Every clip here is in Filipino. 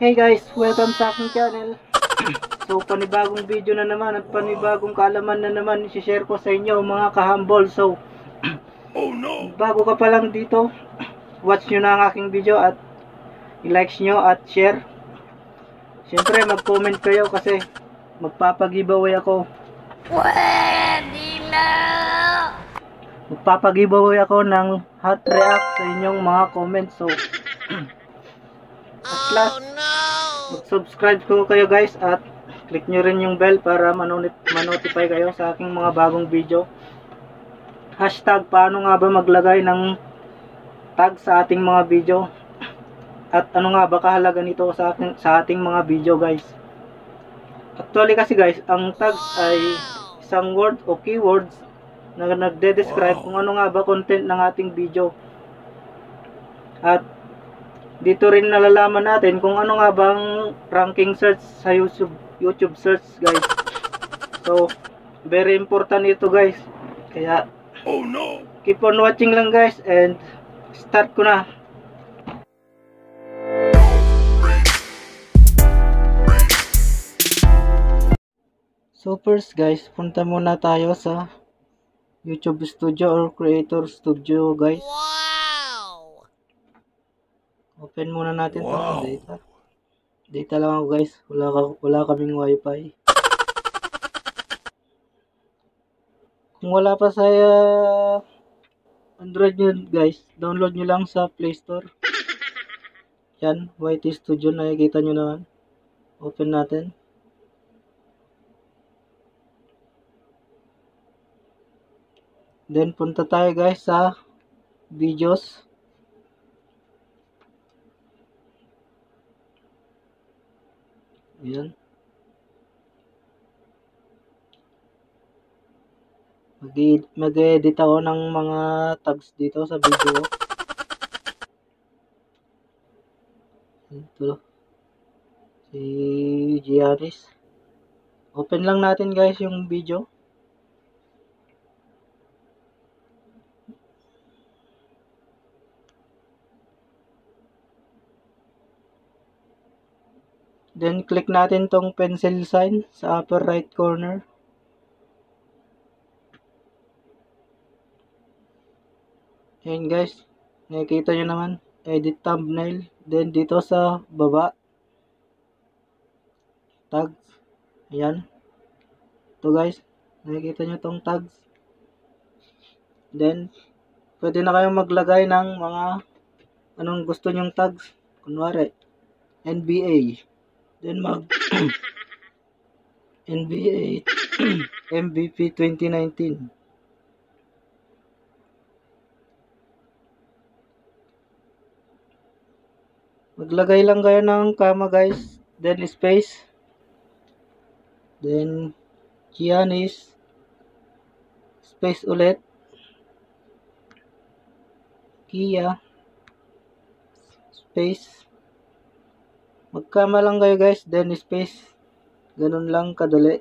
Hey guys, welcome sa aking channel. So panibagong video na naman at panibagong kaalaman na naman i-share ko sa inyo mga kahambol. So bago ka pa lang dito, watch nyo na ang aking video at i-like nyo at share. Siyempre mag-comment kayo kasi magpapag-giveaway ako. Pwede na! Magpapag-giveaway ako ng hot react sa inyong mga comments. So at last, mag-subscribe ko kayo guys at click nyo rin yung bell para manotify kayo sa aking mga bagong video. Hashtag, paano nga ba maglagay ng tag sa ating mga video? At ano nga ba kahalaga nito sa ating mga video guys? Actually kasi guys, ang tags ay isang word o keywords na nagde-describe kung ano nga ba content ng ating video. At dito rin nalalaman natin kung ano nga bang ranking search sa YouTube search guys. So, very important ito guys. Kaya, keep on watching lang guys and start ko na. So first guys, punta muna tayo sa YouTube Studio or Creator Studio guys. Open muna natin sa data. Data lang ako guys. Wala kaming wifi. Kung wala pa sa Android nyo guys, download nyo lang sa Play Store. Yan, YT Studio, nakikita nyo naman. Open natin. Then punta tayo guys sa videos. Ayan. Mag-edit ako ng mga tags dito sa video. Ito. Si Giannis. Open lang natin guys yung video. Then, click natin tong pencil sign sa upper right corner. Ayan guys, nakikita nyo naman. Edit thumbnail. Then, dito sa baba. Tags. Ayan. Ito guys, nakikita nyo tong tags. Then, pwede na kayong maglagay ng mga anong gusto nyong tags. Kunwari, NBA. Then NBA MVP 2019. Maglagay lang kayo ng comma guys. Then space. Then Giannis. Space ulit. Kia. Space. Magkama lang kayo guys, then space. Ganun lang kadali.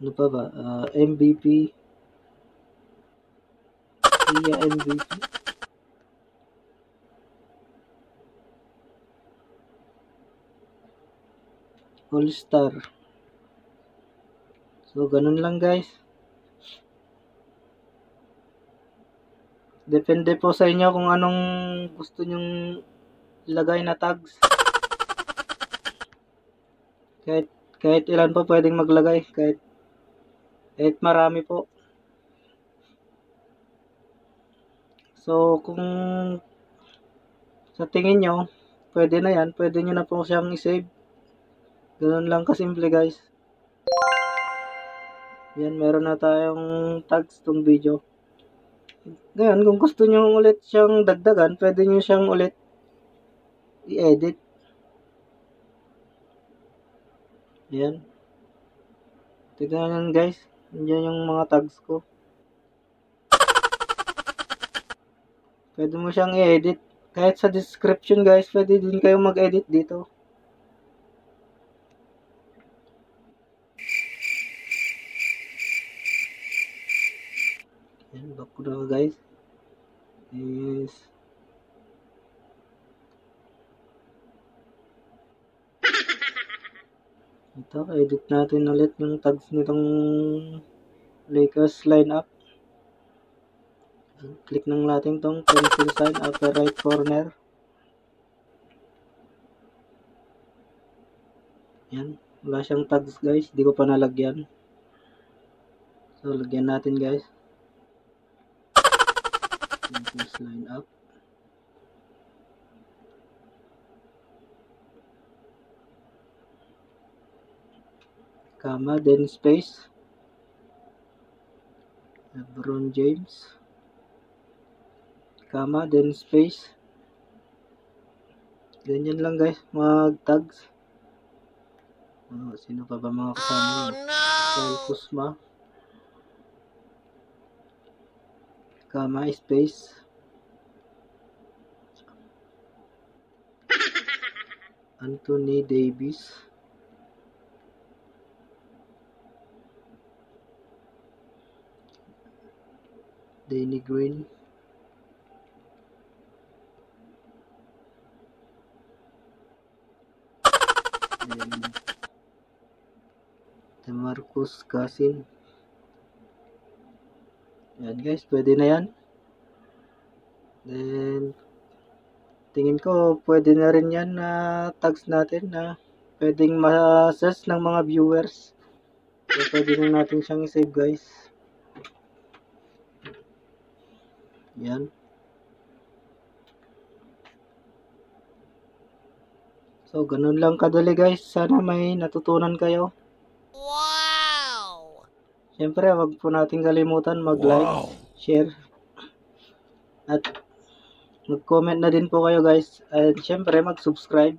Ano pa ba? MVP. Iya MVP. All Star. So, ganun lang guys. Depende po sa inyo kung anong gusto nyong ilagay na tags. Kahit ilan po pwedeng maglagay. Kahit marami po. So, kung sa tingin nyo, pwede na yan. Pwede nyo na po siyang isave. Ganun lang kasimple guys. Yan, meron na tayong tags tong video. Ngayon, kung gusto nyo ulit siyang dagdagan, pwede nyo siyang ulit i-edit. Ayan. Tignan nyo guys. Diyan yung mga tags ko. Pwede mo siyang i-edit. Kahit sa description guys, pwede din kayo mag-edit dito. Ayan, back ko na guys. is... Ito, edit natin ulit yung tags nitong Lakers lineup. Click ng natin tong pencil sign upper right corner. Yan, wala siyang tags guys, di ko pa nalagyan. So lagyan natin guys. Lakers lineup. Comma, then space, LeBron James, comma, then space. Ganyan lang guys, mag-tags. Oh, sino pa ba mga kasama? Kusma, comma, space. Anthony Davis. Danny Green, DeMarcus Cousins. Yan guys, pwede na yan. Then tingin ko pwede na rin yan na tags natin na pwedeng ma-search ng mga viewers. So, pwede na natin siyang i-save guys. Yan. So, ganun lang kadali guys. Sana may natutunan kayo. Wow! Siyempre, wag po natin kalimutan mag-like, share, at mag-comment na din po kayo guys. At siyempre, mag-subscribe.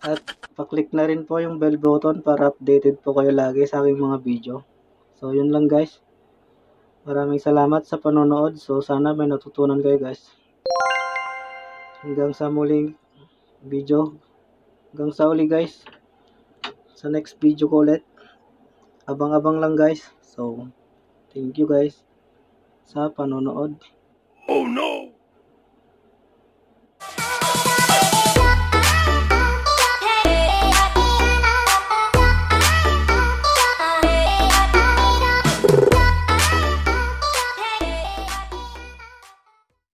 At paklik na rin po yung bell button para updated po kayo lagi sa aming mga video. So, yun lang guys. Maraming salamat sa panonood. So, sana may natutunan kayo guys. Hanggang sa muling video. Hanggang sa uli guys. Sa next video ko ulit. Abang-abang lang guys. So, thank you guys sa panonood. Oh no!